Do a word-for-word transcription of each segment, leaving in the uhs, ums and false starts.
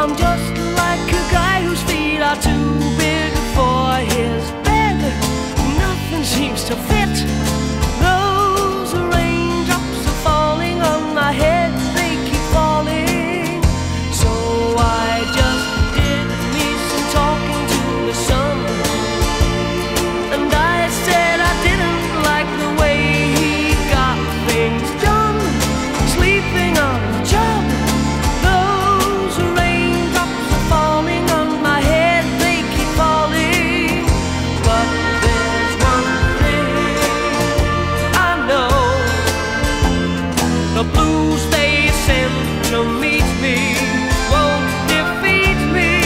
I'm just like a guy whose feet are too big for his bed. Nothing seems to fit. Those raindrops are falling on my head. They keep falling. So I just did me some talking to the sun, and I said I didn't like the way he got things done, sleeping on the job. The blues they send to meet me won't defeat me.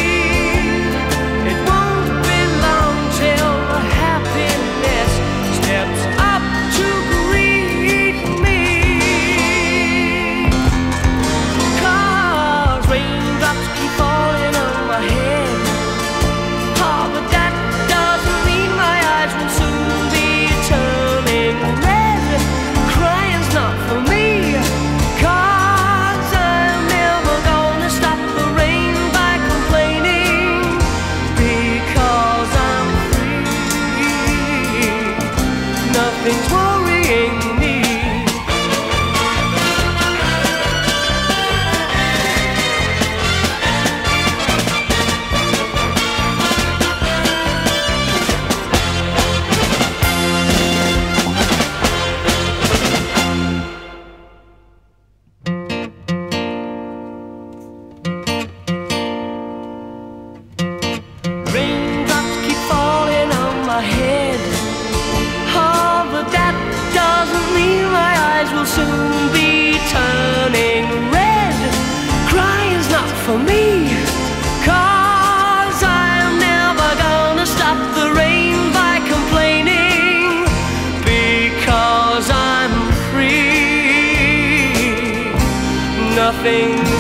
It won't be long till happiness steps up to greet me. 'Cause raindrops keep falling on my head. Oh, but that doesn't mean my eyes will soon be turning red. Crying's not for me. Nothing's worrying me. Raindrops keep falling on my head. Soon be turning red. Crying's not for me, 'cause I'm never gonna stop the rain by complaining, because I'm free. Nothing